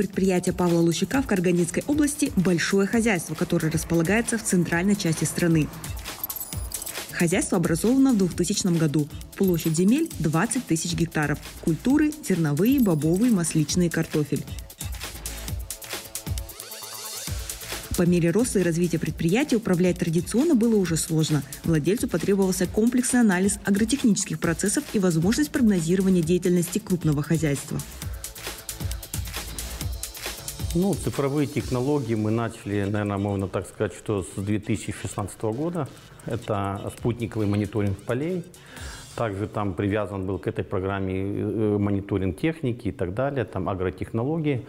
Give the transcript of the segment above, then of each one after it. предприятия Павла Лущака в Карагандинской области большое хозяйство, которое располагается в центральной части страны. Хозяйство образовано в 2000 году. Площадь земель – 20 тысяч гектаров. Культуры – зерновые, бобовые, масличные, картофель. По мере роста и развития предприятия управлять традиционно было уже сложно. Владельцу потребовался комплексный анализ агротехнических процессов и возможность прогнозирования деятельности крупного хозяйства. Цифровые технологии мы начали, наверное, можно так сказать, что с 2016 года. Это спутниковый мониторинг полей. Также там привязан был к этой программе мониторинг техники и так далее, там агротехнологии.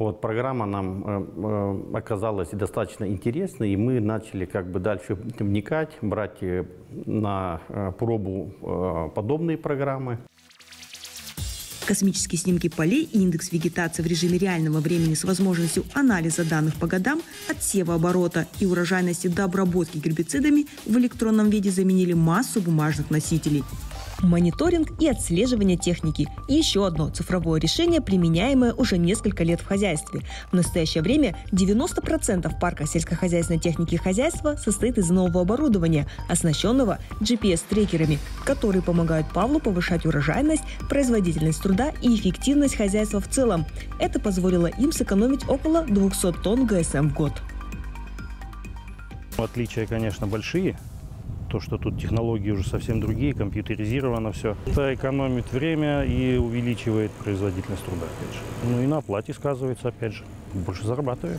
Вот, программа нам оказалась достаточно интересной, и мы начали дальше вникать, брать на пробу подобные программы. Космические снимки полей и индекс вегетации в режиме реального времени с возможностью анализа данных по годам, отсева оборота и урожайности до обработки гербицидами в электронном виде заменили массу бумажных носителей. Мониторинг и отслеживание техники – еще одно цифровое решение, применяемое уже несколько лет в хозяйстве. В настоящее время 90% парка сельскохозяйственной техники хозяйства состоит из нового оборудования, оснащенного GPS-трекерами, которые помогают Павлу повышать урожайность, производительность труда и эффективность хозяйства в целом. Это позволило им сэкономить около 200 тонн ГСМ в год. Отличия, конечно, большие. То, что тут технологии уже совсем другие, компьютеризировано все. Это экономит время и увеличивает производительность труда, опять же. И на оплате сказывается, опять же. Больше зарабатываю.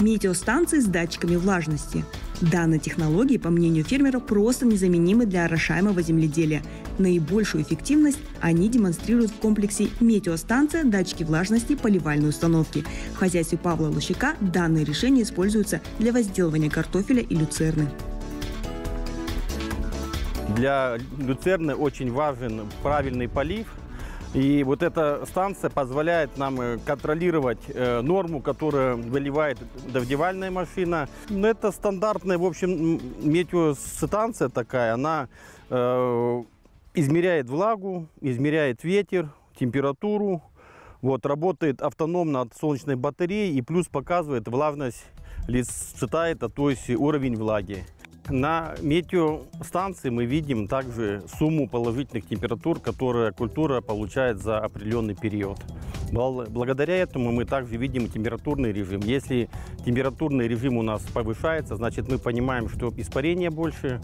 Метеостанции с датчиками влажности. Данные технологии, по мнению фермера, просто незаменимы для орошаемого земледелия. Наибольшую эффективность они демонстрируют в комплексе метеостанция, датчики влажности, поливальные установки. В хозяйстве Павла Лущака данные решения используются для возделывания картофеля и люцерны. Для люцерны очень важен правильный полив. И вот эта станция позволяет нам контролировать норму, которую выливает дождевальная машина. Это стандартная, в общем, метеостанция такая. Она измеряет влагу, измеряет ветер, температуру. Вот, работает автономно от солнечной батареи и плюс показывает влажность, считает, то есть уровень влаги. На метеостанции мы видим также сумму положительных температур, которые культура получает за определенный период. Благодаря этому мы также видим температурный режим. Если температурный режим у нас повышается, значит мы понимаем, что испарение больше,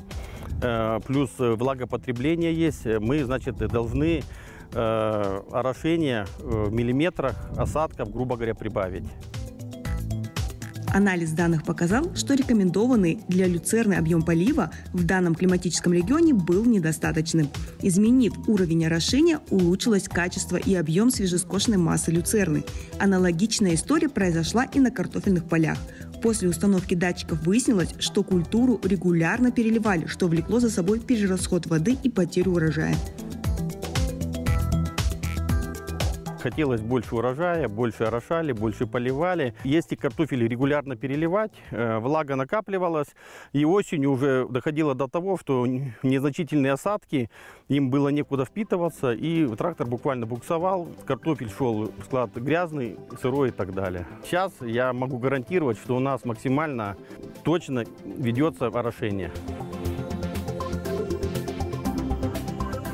плюс влагопотребление есть. Мы, значит, должны орошение в миллиметрах осадков, грубо говоря, прибавить. Анализ данных показал, что рекомендованный для люцерны объем полива в данном климатическом регионе был недостаточным. Изменив уровень орошения, улучшилось качество и объем свежескошенной массы люцерны. Аналогичная история произошла и на картофельных полях. После установки датчиков выяснилось, что культуру регулярно переливали, что влекло за собой перерасход воды и потерю урожая. Хотелось больше урожая, больше орошали, больше поливали. Если картофель регулярно переливать, влага накапливалась, и осенью уже доходило до того, что незначительные осадки, им было некуда впитываться, и трактор буквально буксовал, картофель шел в склад грязный, сырой и так далее. Сейчас я могу гарантировать, что у нас максимально точно ведется орошение.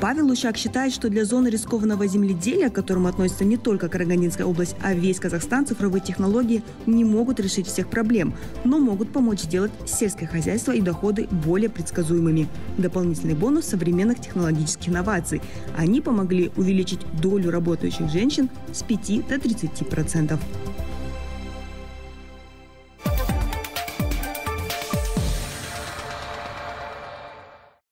Павел Лущак считает, что для зоны рискованного земледелия, к которому относится не только Карагандинская область, а весь Казахстан, цифровые технологии не могут решить всех проблем, но могут помочь сделать сельское хозяйство и доходы более предсказуемыми. Дополнительный бонус современных технологических инноваций. Они помогли увеличить долю работающих женщин с 5 до 30%.